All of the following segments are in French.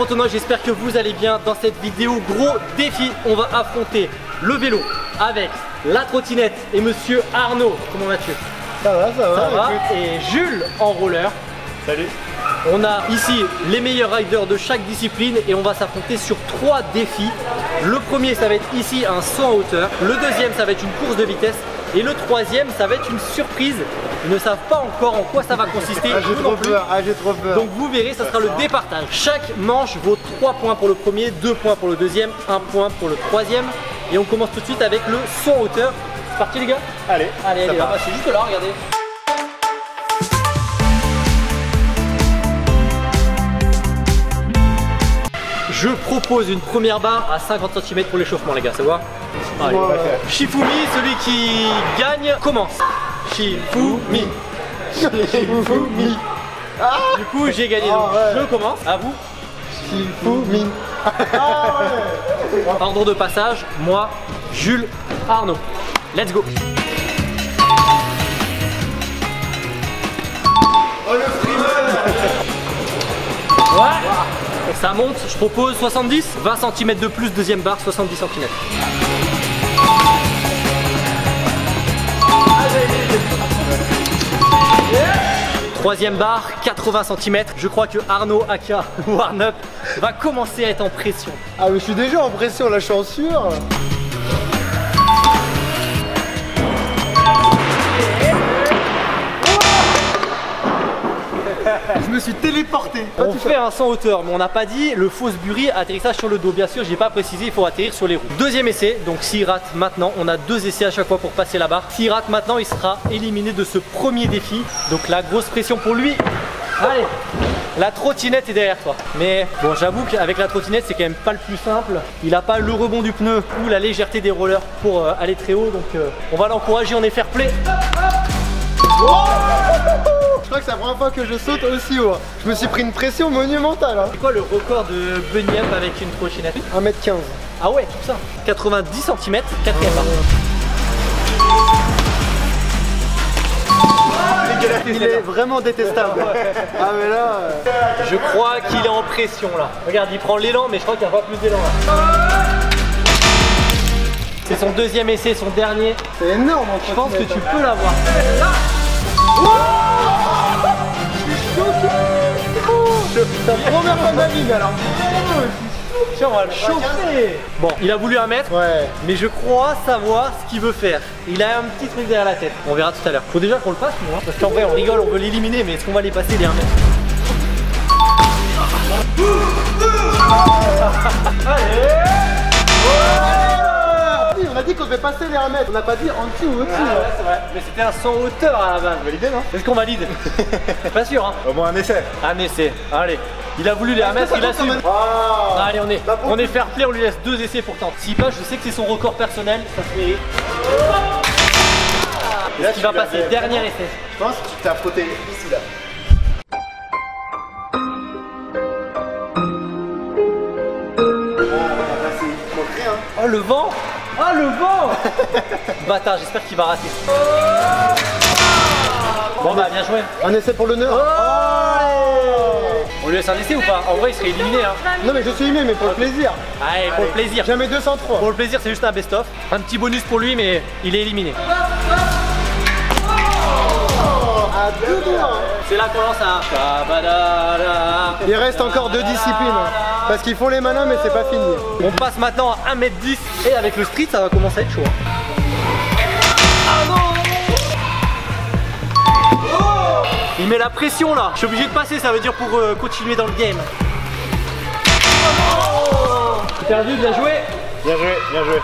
pour tout le monde, j'espère que vous allez bien. Dans cette vidéo, gros défi, on va affronter le vélo avec la trottinette et monsieur Arnaud. Comment vas-tu? Ça va, ça va. Ça va. Et Jules en roller. Salut. On a ici les meilleurs riders de chaque discipline et on va s'affronter sur 3 défis. Le premier, ça va être ici un saut en hauteur. Le deuxième, ça va être une course de vitesse. Et le troisième, ça va être une surprise. Ils ne savent pas encore en quoi ça va consister. Ah, j'ai trop peur, ah, j'ai trop peur. Donc vous verrez, ça sera le départage. Chaque manche vaut 3 points pour le premier, 2 points pour le deuxième, 1 point pour le troisième. Et on commence tout de suite avec le saut en hauteur. C'est parti les gars? Allez, allez, allez. Ah, c'est juste là, regardez. Je propose une première barre à 50 cm pour l'échauffement les gars, ça va? Allez, on va faire. Shifumi, celui qui gagne, commence. Shifumi. Shifumi. Ah, du coup j'ai gagné, donc je commence, à vous. Shifumi. Ah, ouais. Ordre de passage, moi, Jules, Arnaud. Let's go. Oh le freeman. Ouais. Ça monte, je propose 70, 20 cm de plus, deuxième barre, 70 cm. Troisième barre, 80 cm. Je crois que Arnaud aka Warnup va commencer à être en pression. Ah mais je suis déjà en pression là, je suis en sueur. Je me suis téléporté. On fait un saut en hauteur, mais on n'a pas dit le fausse buri, atterrissage sur le dos. Bien sûr, j'ai pas précisé, il faut atterrir sur les roues. Deuxième essai, donc s'il rate maintenant, on a 2 essais à chaque fois pour passer la barre. S'il rate maintenant, il sera éliminé de ce premier défi. Donc la grosse pression pour lui. Allez, la trottinette est derrière toi. Mais bon, j'avoue qu'avec la trottinette, c'est quand même pas le plus simple. Il n'a pas le rebond du pneu ou la légèreté des rollers pour aller très haut. Donc on va l'encourager, on est fair play. Oh, je crois que c'est la première fois que je saute aussi haut. Je me suis pris une pression monumentale. C'est quoi le record de Bunny Up avec une trottinette? 1m15. Ah ouais, tout ça. 90 cm, 4 barres. Il est vraiment détestable. Ah mais là... Je crois qu'il est en pression là. Regarde, il prend l'élan mais je crois qu'il n'y a pas plus d'élan là. C'est son deuxième essai, son dernier. C'est énorme en fait. Je pense que tu peux l'avoir. Ça me remet pas ma vie alors. Tiens, on va le chauffer. Bon, il a voulu 1 mètre, ouais. Mais je crois savoir ce qu'il veut faire. Il a un petit truc derrière la tête. On verra tout à l'heure. Faut déjà qu'on le passe, moi. Parce qu'en vrai, on rigole, on veut l'éliminer, mais est-ce qu'on va les passer les 1 mètre? On a dit qu'on devait passer les 1 mètre, on n'a pas dit en dessous ou au-dessus. Ah, ouais, c'est vrai. Mais c'était un saut en hauteur à la base. Validé, non? Est-ce qu'on valide? Pas sûr, hein. Au moins un essai. Un essai, allez. Il a voulu les 1 mètre, il assume. Oh. Ah, allez, on est fair play, on lui laisse 2 essais pourtant. S'il passe, je sais que c'est son record personnel, ça se mérite. Et là, il va passer, dernier essai. Je pense que tu t'as frotté ici, là. Oh, le vent! Ah le vent! Bâtard, j'espère qu'il va rater. Bon bah bien joué. Un essai pour l'honneur. On lui laisse un essai ou pas? En vrai il serait éliminé hein. Non mais je suis éliminé mais pour le plaisir. Allez, pour le plaisir. Jamais 203. Pour le plaisir, c'est juste un best-of. Un petit bonus pour lui mais il est éliminé. C'est là qu'on lance un... Il reste encore 2 disciplines. Parce qu'ils font les malins mais c'est pas fini. On passe maintenant à 1m10 et avec le street ça va commencer à être chaud. Ah non, oh, il met la pression là. Je suis obligé de passer, ça veut dire pour continuer dans le game. Oh, perdu, bien joué. Bien joué, bien joué.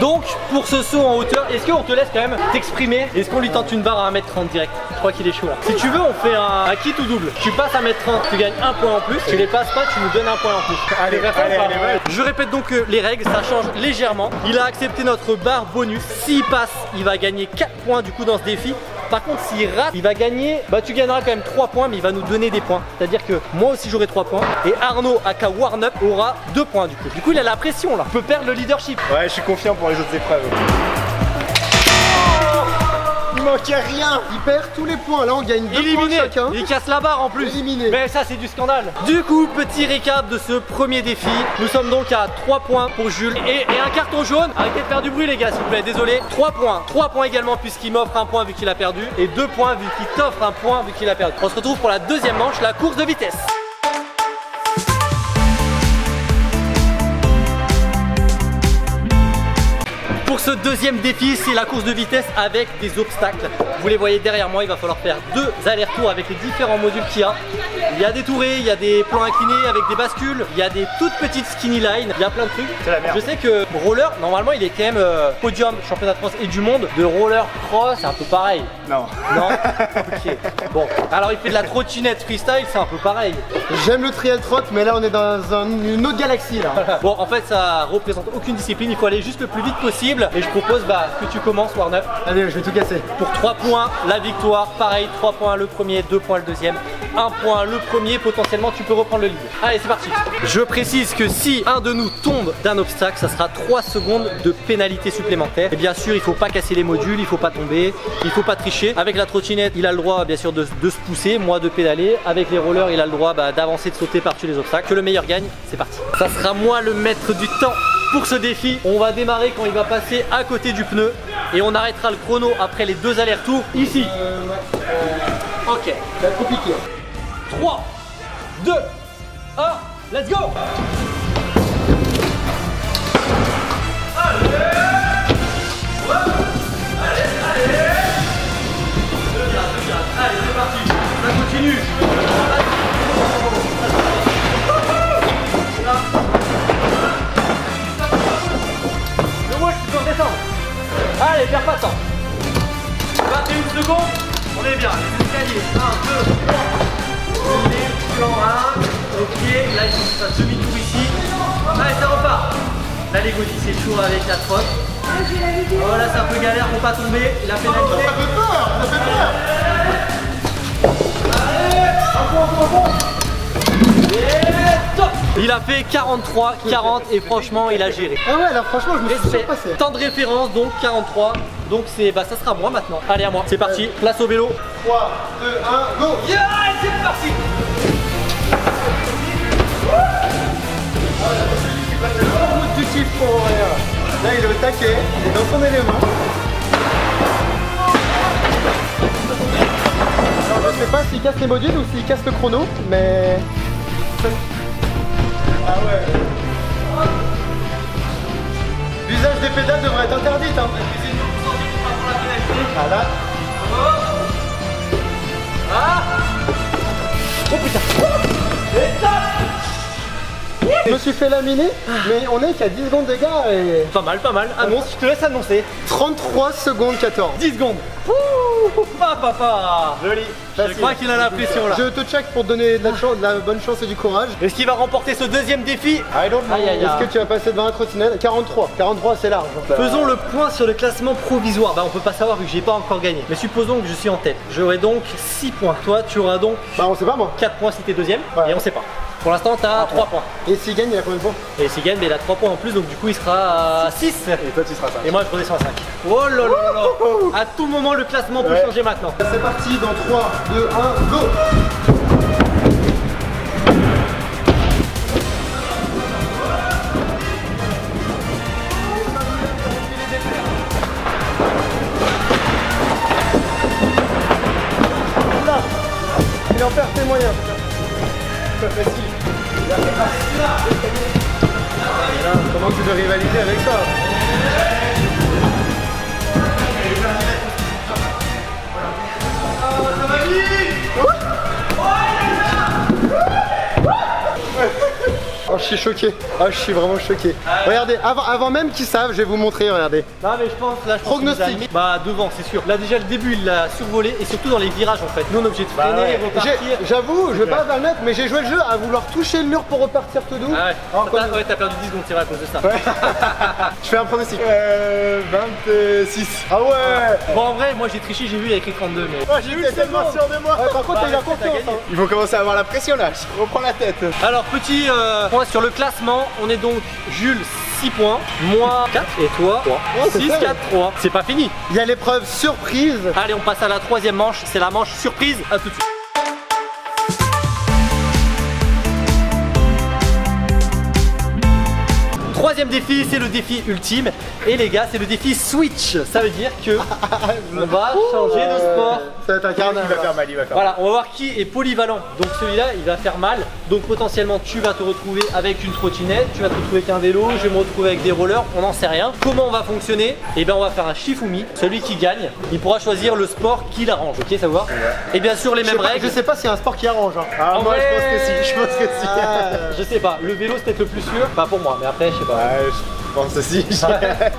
Donc pour ce saut en hauteur, est-ce qu'on te laisse quand même t'exprimer? Est-ce qu'on lui tente une barre à 1m30 direct? Je crois qu'il est chaud là. Si tu veux on fait un kit ou double. Tu passes à 1m30, tu gagnes 1 point en plus. Tu les passes pas, tu nous donnes 1 point en plus. Allez, allez. Je répète donc les règles, ça change légèrement. Il a accepté notre barre bonus. S'il passe, il va gagner 4 points du coup dans ce défi. Par contre s'il rate, il va gagner, bah tu gagneras quand même 3 points mais il va nous donner des points. C'est-à-dire que moi aussi j'aurai 3 points et Arnaud aka Warnup aura 2 points du coup. Du coup il a la pression là, il peut perdre le leadership. Ouais, je suis confiant pour les autres épreuves. Oh, manquait rien. Il perd tous les points, là on gagne 2 points chacun. Il casse la barre en plus. Éliminé. Mais ça c'est du scandale. Du coup, petit récap de ce premier défi. Nous sommes donc à 3 points pour Jules et un carton jaune. Arrêtez de faire du bruit les gars s'il vous plaît, désolé. 3 points. 3 points également puisqu'il m'offre un point vu qu'il a perdu. Et 2 points vu qu'il t'offre un point vu qu'il a perdu. On se retrouve pour la deuxième manche, la course de vitesse. Pour ce deuxième défi, c'est la course de vitesse avec des obstacles. Vous les voyez derrière moi, il va falloir faire 2 allers-retours avec les différents modules qu'il y a. Il y a des tourées, il y a des plans inclinés avec des bascules, il y a des toutes petites skinny lines, il y a plein de trucs. C'est la merde. Je sais que roller, normalement, il est quand même podium, championnat de France et du monde. De roller cross, c'est un peu pareil. Non. Non. Ok. Bon, alors il fait de la trottinette freestyle, c'est un peu pareil. J'aime le trial trot, mais là on est dans une autre galaxie là. Bon, en fait, ça représente aucune discipline, il faut aller juste le plus vite possible. Et je propose que tu commences, Warnup. Allez, je vais tout casser. Pour 3 points, la victoire. Pareil, 3 points le premier, 2 points le deuxième, 1 point le premier. Potentiellement, tu peux reprendre le lead. Allez, c'est parti. Je précise que si un de nous tombe d'un obstacle, ça sera 3 secondes de pénalité supplémentaire. Et bien sûr, il ne faut pas casser les modules, il ne faut pas tomber, il ne faut pas tricher. Avec la trottinette, il a le droit, bien sûr, de se pousser, moi de pédaler. Avec les rollers, il a le droit d'avancer, de sauter par-dessus les obstacles. Que le meilleur gagne, c'est parti. Ça sera moi le maître du temps. Pour ce défi, on va démarrer quand il va passer à côté du pneu et on arrêtera le chrono après les 2 allers-retours ici. Ok, ça va être compliqué. 3, 2, 1, let's go! Allez, perds pas de temps. 21 secondes, on est bien. Les escaliers, 1, 2, 3. On est plan 1. Ok, là il faut faire demi-tour ici. Allez, ça repart. Là les godis c'est chaud avec la trotte. Voilà, c'est un peu galère pour pas tomber. La pénalité. Oh, ça fait peur, ça fait peur. Allez, un peu. Et top. Il a fait 43, 40 et franchement il a géré. Ah ouais là franchement je me suis surpassé. Temps de référence donc 43, donc c'est ça sera moi maintenant. Allez à moi, c'est parti, place au vélo. 3, 2, 1, go. Yeah, c'est parti. Tout de suite pour rien. Là il est au taquet, il est dans son élément. Alors je sais pas s'il casse les modules ou s'il casse le chrono, mais... Ah ouais. L'usage des pédales devrait être interdit, hein. Ah là. Ah. Oh putain. Et top. Je me suis fait laminer, mais on est qu'à 10 secondes d'écart et... Pas mal, pas mal. Annonce, je te laisse annoncer. 33 secondes 14. 10 secondes. Papa, joli. Je crois qu'il a la pression là. Je te check pour te donner de la bonne chance et du courage. Est-ce qu'il va remporter ce deuxième défi? Est-ce que tu vas passer devant la trottinette? 43. 43 c'est large. Faisons le point sur le classement provisoire. Bah on peut pas savoir vu que j'ai pas encore gagné. Mais supposons que je suis en tête. J'aurai donc 6 points. Toi tu auras donc... Bah on sait pas moi. 4 points si t'es deuxième. Ouais. Et on sait pas. Pour l'instant t'as 3 points. Et s'il gagne il a combien de points? Et s'il gagne il a 3 points en plus donc du coup il sera à 6. Et toi tu seras 5. Et moi je redescends à 5. Oh là là. À tout moment le classement peut changer maintenant. C'est parti dans 3, 2, 1, go. Là, il en perd ses moyens. C'est pas facile. Comment tu veux rivaliser avec ça? Ça va vite. Oh, je suis choqué. Oh, je suis vraiment choqué. Regardez, avant même qu'ils savent, je vais vous montrer, regardez. Non mais je pense, là, je prognostic. Mis... Bah devant, c'est sûr. Là déjà le début, il l'a survolé et surtout dans les virages en fait. Nous on est obligé de freiner et repartir. J'avoue, je vais pas permettre, mais j'ai joué le jeu à vouloir toucher le mur pour repartir tout doux. Ah ouais. Ouais, t'as perdu 10 secondes, c'est vrai à cause de ça. Ouais. Je fais un pronostic. 26. Ah ouais. Bon en vrai, moi j'ai triché, j'ai vu avec les 32 mais... Ouais, j'ai vu, c'est tellement sûr de moi. Par contre, t'as eu la confiance. Il faut commencer à avoir la pression là, je reprends la tête. Alors petit... Sur le classement, on est donc Jules 6 points, moi 4 et toi 3. Oh, 6, ça, 4, ouais. 3. C'est pas fini. Il y a l'épreuve surprise. Allez, on passe à la troisième manche. C'est la manche surprise. À tout de suite. Troisième défi, c'est le défi ultime. Et les gars, c'est le défi switch. Ça veut dire que on va changer de sport. Ça va être un carnage. Il va faire mal, il va faire mal. Voilà, on va voir qui est polyvalent. Donc celui-là, il va faire mal. Donc potentiellement, tu vas te retrouver avec une trottinette, tu vas te retrouver avec un vélo, je vais me retrouver avec des rollers, on n'en sait rien. Comment on va fonctionner? Eh bien, on va faire un shifumi. Celui qui gagne, il pourra choisir le sport qui l'arrange. Ok, ça va voir? Et bien sûr, les mêmes règles. Je sais pas s'il y a un sport qui arrange. Hein. Ah, moi, je pense que si. Je pense que si. Je sais pas. Le vélo, c'est peut-être le plus sûr. Pas pour moi, mais après, je sais pas. Ouais, je pense aussi.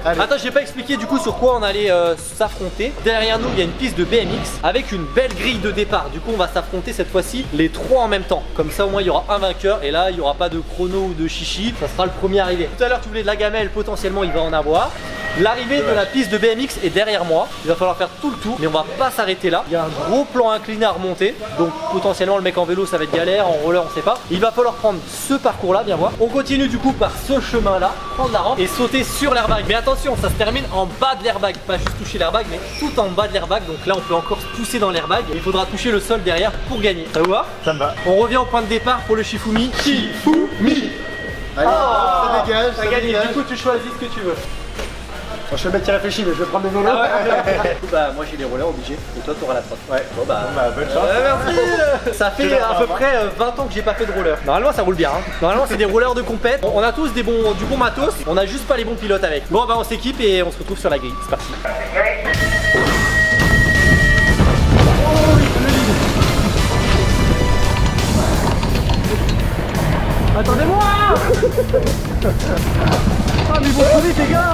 Attends, j'ai pas expliqué du coup sur quoi on allait s'affronter. Derrière nous, il y a une piste de BMX avec une belle grille de départ. Du coup, on va s'affronter cette fois-ci les trois en même temps. Comme ça, au moins, il y aura un vainqueur et là, il n'y aura pas de chrono ou de chichi. Ça sera le premier arrivé. Tout à l'heure, tu voulais de la gamelle, potentiellement, il va en avoir. L'arrivée de la piste de BMX est derrière moi. Il va falloir faire tout le tour, mais on va pas s'arrêter là. Il y a un gros plan incliné à remonter. Donc potentiellement le mec en vélo ça va être galère, en roller on sait pas. Il va falloir prendre ce parcours là, bien voir. On continue du coup par ce chemin là, prendre la rampe et sauter sur l'airbag. Mais attention, ça se termine en bas de l'airbag. Pas juste toucher l'airbag, mais tout en bas de l'airbag. Donc là on peut encore se pousser dans l'airbag. Il faudra toucher le sol derrière pour gagner. Ça vous va? Ça me va. On revient au point de départ pour le Shifumi. Shifumi. Allez, ça dégage, ça gagné. Du coup tu choisis ce que tu veux. Bon, je suis bête qui réfléchit, mais je vais prendre le vélo. Bah, moi j'ai les rollers obligés, et toi t'auras la trotte. Ouais, bon bah bonne chance. Merci. Ça fait à peu près 20 ans que j'ai pas fait de roller. Normalement ça roule bien. Hein. Normalement c'est des rollers de compète. On a tous du bon matos, on a juste pas les bons pilotes avec. Bon bah on s'équipe et on se retrouve sur la grille. C'est parti. Oh, attendez-moi. Ah mais vous prenez les gars.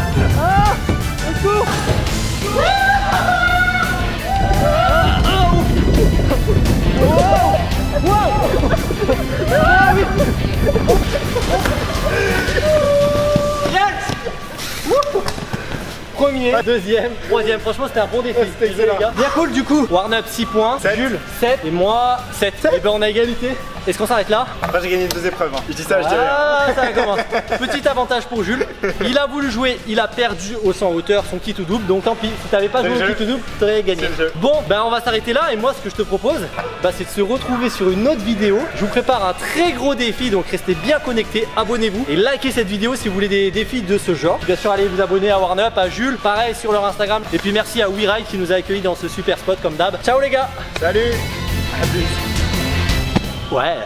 Premier, deuxième, troisième, franchement c'était un bon défi. C'était excellent. Bien cool du coup. Warnup 6 points, Jules 7 et moi 7. Et ben on a égalité. Est-ce qu'on s'arrête là? Après j'ai gagné 2 épreuves. Hein. Je dis ça, je dis rien. Ah ça commence. Petit avantage pour Jules. Il a voulu jouer, il a perdu au 100 hauteur son kit ou double. Donc tant pis, si t'avais pas joué au kit ou double, t'aurais gagné. Bon ben on va s'arrêter là et moi ce que je te propose c'est de se retrouver sur une autre vidéo. Je vous prépare un très gros défi, donc restez bien connectés, abonnez-vous et likez cette vidéo si vous voulez des défis de ce genre. Bien sûr allez vous abonner à Warnup, à Jules, pareil sur leur Instagram. Et puis merci à WeRide qui nous a accueillis dans ce super spot comme d'hab. Ciao les gars. Salut. À plus. Ouais.